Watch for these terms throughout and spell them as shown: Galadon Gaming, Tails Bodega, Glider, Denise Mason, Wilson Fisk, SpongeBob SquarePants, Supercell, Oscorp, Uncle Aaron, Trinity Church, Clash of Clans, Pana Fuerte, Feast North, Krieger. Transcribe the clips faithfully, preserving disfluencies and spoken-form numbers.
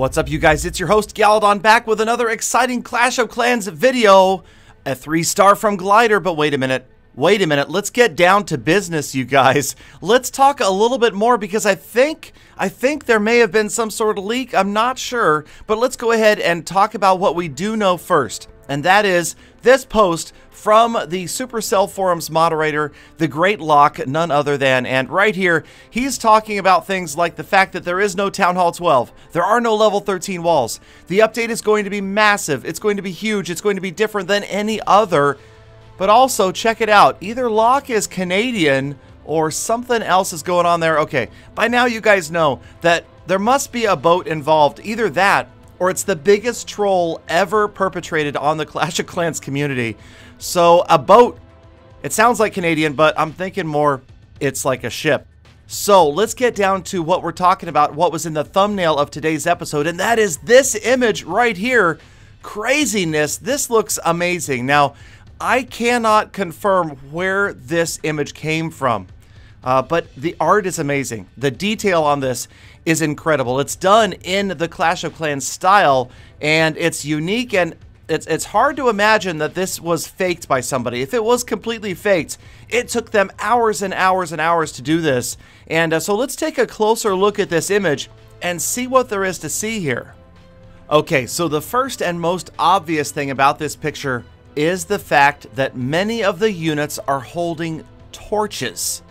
What's up, you guys? It's your host Galadon, back with another exciting Clash of Clans video. A three star from Glider, but wait a minute. Wait a minute, let's get down to business, you guys. Let's talk a little bit more because I think I think there may have been some sort of leak. I'm not sure, but let's go ahead and talk about what we do know first. And that is this post from the Supercell forums moderator, the Great Lock, none other than, and right here, he's talking about things like the fact that there is no Town Hall twelve, there are no level thirteen walls, the update is going to be massive, it's going to be huge, it's going to be different than any other, but also, check it out, either Lock is Canadian or something else is going on there. Okay, by now you guys know that there must be a boat involved, either that or it's the biggest troll ever perpetrated on the Clash of Clans community. So a boat, it sounds like Canadian, but I'm thinking more it's like a ship. So let's get down to what we're talking about, what was in the thumbnail of today's episode, and that is this image right here. Craziness, this looks amazing. Now, I cannot confirm where this image came from, uh, but the art is amazing. The detail on this is incredible. It's done in the Clash of Clans style, and it's unique, and it's it's hard to imagine that this was faked by somebody. If it was completely faked, it took them hours and hours and hours to do this. And uh, so let's take a closer look at this image and see what there is to see here. Okay, so the first and most obvious thing about this picture is the fact that many of the units are holding torches.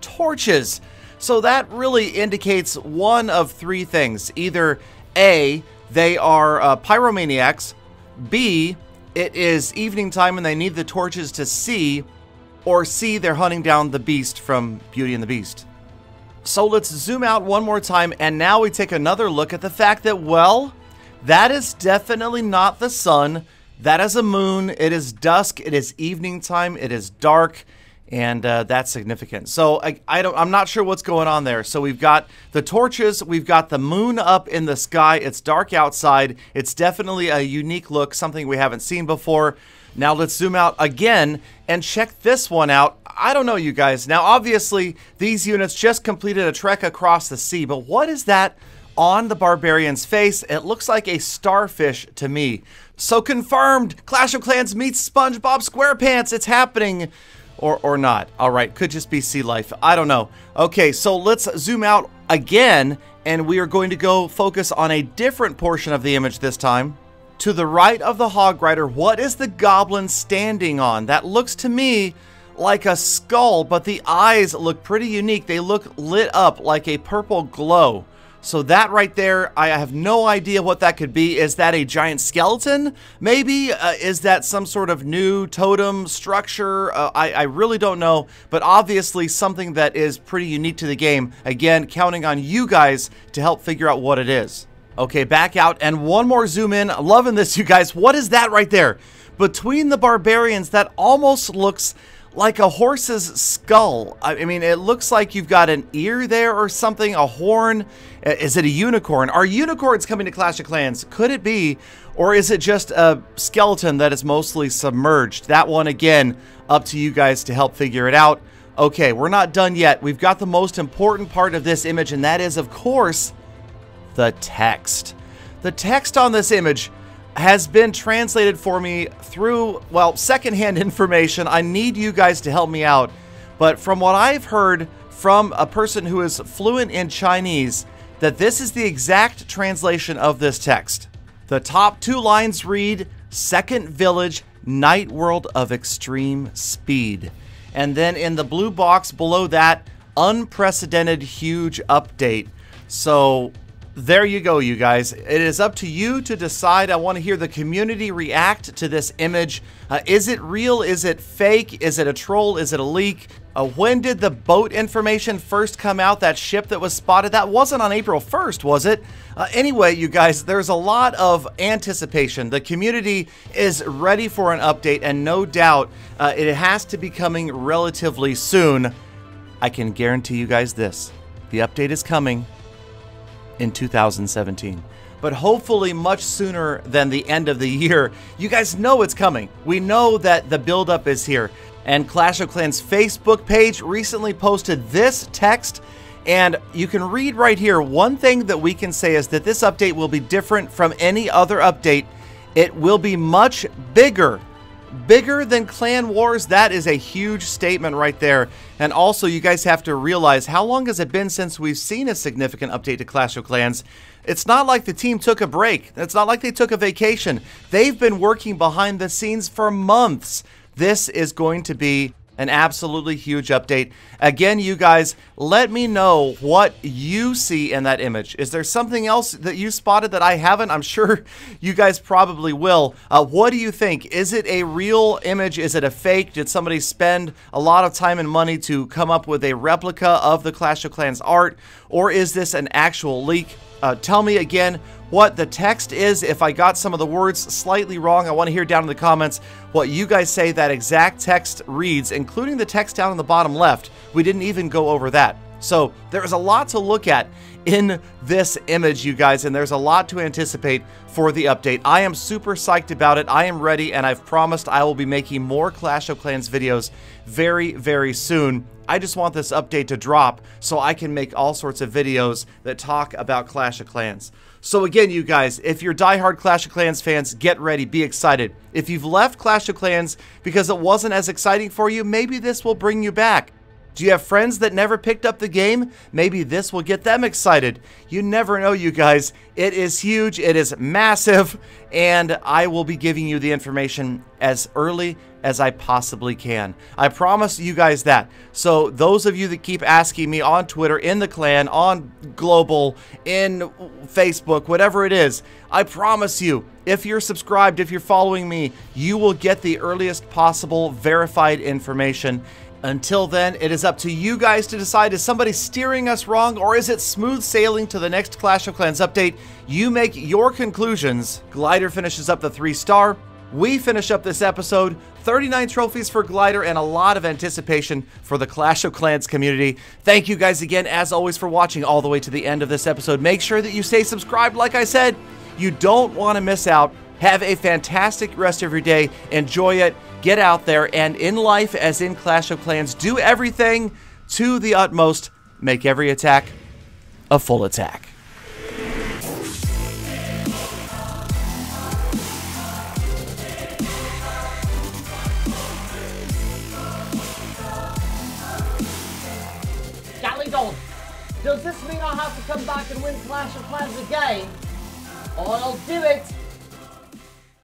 Torches! So that really indicates one of three things. Either A, they are uh, pyromaniacs, B, it is evening time and they need the torches to see, or C, they're hunting down the beast from Beauty and the Beast. So let's zoom out one more time, and now we take another look at the fact that, well, that is definitely not the sun. That is a moon. It is dusk. It is evening time. It is dark. And uh, that's significant. So I, I don't, I'm not sure what's going on there. So we've got the torches, we've got the moon up in the sky, it's dark outside, it's definitely a unique look, something we haven't seen before. Now let's zoom out again and check this one out. I don't know, you guys. Now obviously these units just completed a trek across the sea, but what is that on the barbarian's face? It looks like a starfish to me. So confirmed, Clash of Clans meets SpongeBob SquarePants, it's happening. Or, or not. Alright, could just be sea life. I don't know. Okay, so let's zoom out again, and we are going to go focus on a different portion of the image this time. To the right of the hog rider, what is the goblin standing on? That looks to me like a skull, but the eyes look pretty unique. They look lit up like a purple glow. So that right there, I have no idea what that could be. Is that a giant skeleton? Maybe? Uh, is that some sort of new totem structure? Uh, I, I really don't know, but obviously something that is pretty unique to the game. Again, counting on you guys to help figure out what it is. Okay, back out and one more zoom in. I'm loving this, you guys. What is that right there? Between the barbarians, that almost looks like a horse's skull. I mean, it looks like you've got an ear there or something, a horn. Is it a unicorn? Are unicorns coming to Clash of Clans? Could it be? Or is it just a skeleton that is mostly submerged? That one, again, up to you guys to help figure it out. Okay, we're not done yet. We've got the most important part of this image, and that is, of course, the text. The text on this image has been translated for me through, well, secondhand information. I need you guys to help me out. But from what I've heard from a person who is fluent in Chinese, that this is the exact translation of this text. The top two lines read, "Second Village, Night World of Extreme Speed." And then in the blue box below that, "Unprecedented Huge Update." So there you go, you guys. It is up to you to decide. I want to hear the community react to this image. Uh, is it real? Is it fake? Is it a troll? Is it a leak? Uh, when did the boat information first come out? That ship that was spotted, that wasn't on April first, was it? Uh, anyway, you guys, there's a lot of anticipation. The community is ready for an update, and no doubt uh, it has to be coming relatively soon. I can guarantee you guys this. The update is coming in two thousand seventeen, but hopefully much sooner than the end of the year. You guys know it's coming. We know that the buildup is here, and Clash of Clans Facebook page recently posted this text, And you can read right here, one thing that we can say is that this update will be different from any other update. It will be much bigger, bigger than Clan Wars. That is a huge statement right there. And also, you guys have to realize, how long has it been since we've seen a significant update to Clash of Clans? It's not like the team took a break. It's not like they took a vacation. They've been working behind the scenes for months. This is going to be an absolutely huge update. Again, you guys, let me know what you see in that image. Is there something else that you spotted that I haven't? I'm sure you guys probably will. Uh, what do you think? Is it a real image? Is it a fake? Did somebody spend a lot of time and money to come up with a replica of the Clash of Clans art? Or is this an actual leak? Uh, tell me again what the text is. If I got some of the words slightly wrong, I want to hear down in the comments what you guys say that exact text reads, including the text down in the bottom left. We didn't even go over that. So there is a lot to look at in this image, you guys, and there's a lot to anticipate for the update. I am super psyched about it. I am ready, and I've promised I will be making more Clash of Clans videos very, very soon. I just want this update to drop so I can make all sorts of videos that talk about Clash of Clans. So again, you guys, if you're diehard Clash of Clans fans, get ready, be excited. If you've left Clash of Clans because it wasn't as exciting for you, maybe this will bring you back. Do you have friends that never picked up the game? Maybe this will get them excited. You never know, you guys. It is huge, it is massive, and I will be giving you the information as early as I possibly can. I promise you guys that. So those of you that keep asking me on Twitter, in the clan, on Global, in Facebook, whatever it is, I promise you, if you're subscribed, if you're following me, you will get the earliest possible verified information. Until then, it is up to you guys to decide, is somebody steering us wrong, or is it smooth sailing to the next Clash of Clans update? You make your conclusions. Glider finishes up the three star. We finish up this episode. thirty-nine trophies for Glider and a lot of anticipation for the Clash of Clans community. Thank you guys again, as always, for watching all the way to the end of this episode. Make sure that you stay subscribed. Like I said, you don't want to miss out. Have a fantastic rest of your day. Enjoy it. Get out there, and in life, as in Clash of Clans, do everything to the utmost. Make every attack a full attack. Golly gold, does this mean I'll have to come back and win Clash of Clans again? I'll do it.